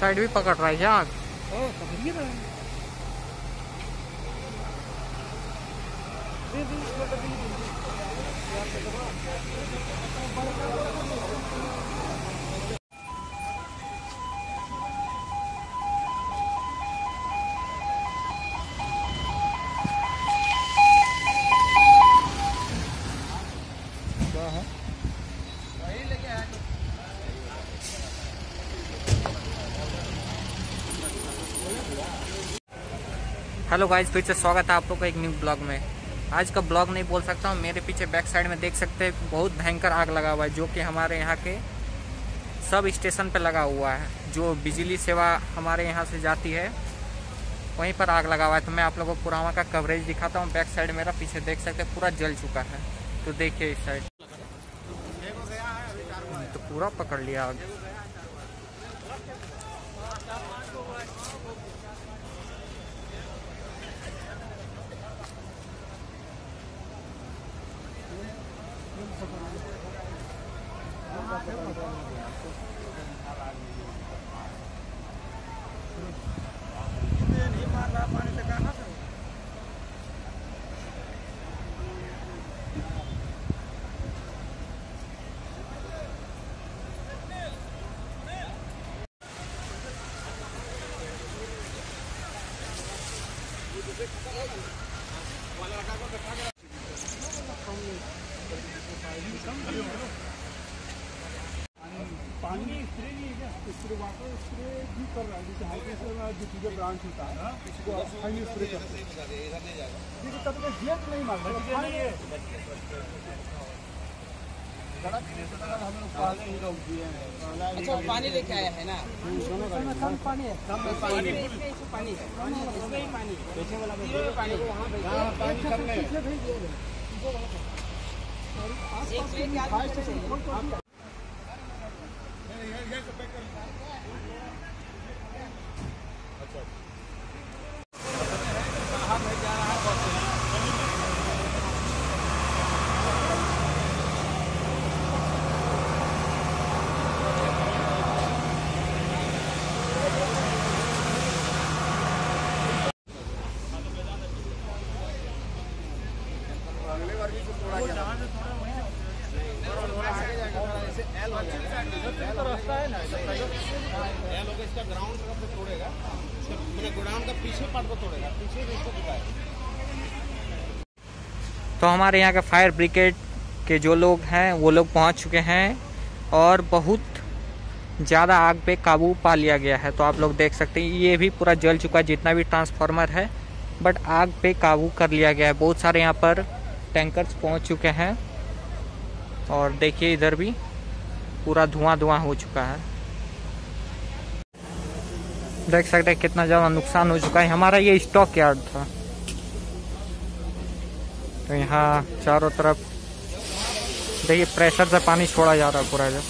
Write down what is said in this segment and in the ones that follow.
Side भी पकड़ रहा है क्या आग? हेलो गाइज, फिर से स्वागत है आप लोग का एक न्यू ब्लॉग में। आज का ब्लॉग नहीं बोल सकता हूँ, मेरे पीछे बैक साइड में देख सकते हैं बहुत भयंकर आग लगा हुआ है, जो कि हमारे यहाँ के सब स्टेशन पे लगा हुआ है। जो बिजली सेवा हमारे यहाँ से जाती है वहीं पर आग लगा हुआ है। तो मैं आप लोगों को पुराना का कवरेज दिखाता हूँ। बैक साइड मेरा पीछे देख सकते पूरा जल चुका है, तो देखिए इस साइड तो पूरा पकड़ लिया आग। पानी स्प्रे नहीं है क्या? स्प्रे वाटर स्प्रे भी कर रहा है, जैसे हाईवे से जो चीज़ें ब्रांच होता है इसको पानी स्प्रे करते हैं। देखिए तब तक जेट नहीं मारता है, हम पहले ही रोक दिए हैं। अच्छा पानी लेके आया है ना, कम पानी है, कम पानी है, पानी है, पानी बेचने वाला पानी कम है। तो हमारे यहाँ के फायर ब्रिगेड के जो लोग हैं वो लोग पहुँच चुके हैं और बहुत ज़्यादा आग पे काबू पा लिया गया है। तो आप लोग देख सकते हैं ये भी पूरा जल चुका है, जितना भी ट्रांसफार्मर है, बट आग पे काबू कर लिया गया है। बहुत सारे यहाँ पर टैंकर्स पहुँच चुके हैं और देखिए इधर भी पूरा धुआं हो चुका है। देख सकते हैं कितना ज़्यादा नुकसान हो चुका है। हमारा ये स्टॉक यार्ड था, तो यहाँ चारों तरफ देखिए प्रेशर से पानी छोड़ा जा रहा है पूरा इधर।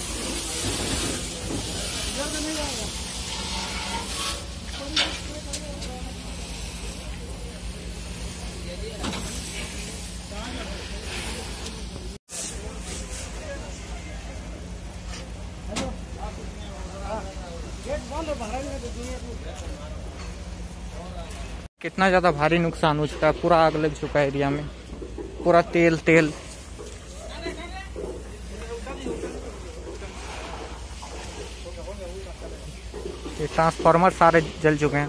कितना ज़्यादा भारी नुकसान हो चुका है, पूरा आग लग चुका है एरिया में, पूरा तेल। ये ट्रांसफार्मर सारे जल चुके हैं,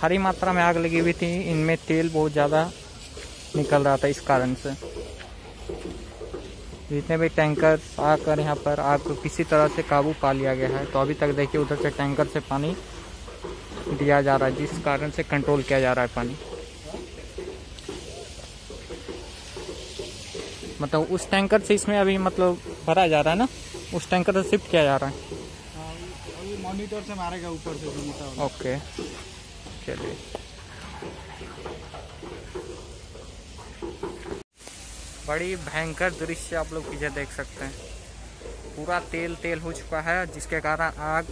भारी मात्रा में आग लगी हुई थी, इनमें तेल बहुत ज़्यादा निकल रहा था। इस कारण से जितने भी टैंकर आकर यहाँ पर आग को किसी तरह से काबू पा लिया गया है। तो अभी तक देखिए उधर से टैंकर से पानी दिया जा रहा है, जिस कारण से कंट्रोल किया जा रहा है पानी। मतलब उस टैंकर से इसमें अभी मतलब भरा जा रहा है ना, उस टैंकर से शिफ्ट किया जा रहा है। मॉनिटर से मारेगा ऊपर से। ओके चलिए, बड़ी भयंकर दृश्य आप लोग पीछे देख सकते हैं, पूरा तेल हो चुका है, जिसके कारण आग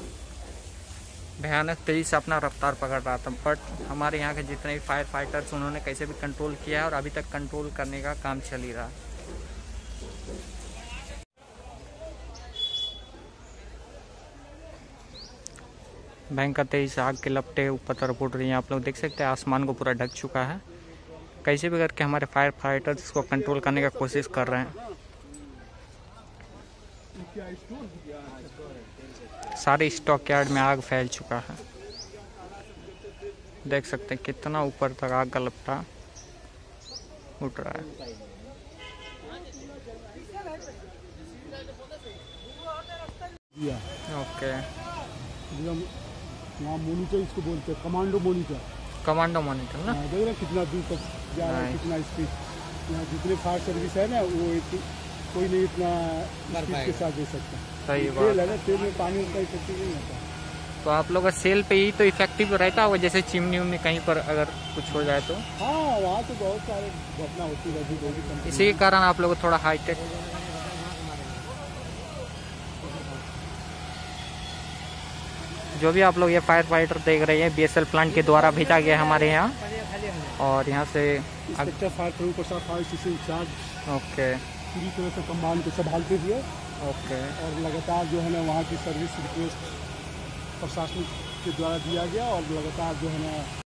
भयानक तेजी से अपना रफ्तार पकड़ रहा था। बट हमारे यहाँ के जितने भी फायर फाइटर्स उन्होंने कैसे भी कंट्रोल किया है और अभी तक कंट्रोल करने का काम चल ही रहा है। भयंकर तेज आग के लपटे ऊपर तरफ उड़ रही हैं। आप लोग देख सकते हैं आसमान को पूरा ढक चुका है। कैसे भी करके हमारे फायर फाइटर्स इसको कंट्रोल करने का कोशिश कर रहे हैं। सारे स्टॉक यार्ड में आग फैल चुका है। देख सकते हैं कितना ऊपर तक आग का लपटा उड़ रहा है। ओके, वहाँ मॉनिटर इसको बोलते हैं, कमांडो मॉनिटर। कमांडो मॉनिटर ना देख रहे कितना दूर तक जा रहा है, कितना स्पीड। यहाँ जितने फायर सर्विस है ना वो कोई नहीं इतना स्पीड के साथ दे सकता। सही बात है, तेल में पानी उतना इफेक्टिव नहीं होता। तो आप लोग का सेल पे ही तो इफेक्टिव रहता होगा, जैसे चिमनी उमनी कहीं पर अगर कुछ हो जाए तो। हाँ, वहाँ तो बहुत सारे घटना होती रहती, इसी के कारण आप लोग को थोड़ा हाईटेक। जो भी आप लोग ये फायर फाइटर देख रहे हैं BSL प्लांट के द्वारा भेजा गया हमारे यहाँ, और यहाँ से ओके पूरी तरह से कमान को संभालते हुए ओके, और लगातार जो है ना वहाँ की सर्विस रिक्वेस्ट प्रशासन के द्वारा दिया गया, और लगातार जो है ना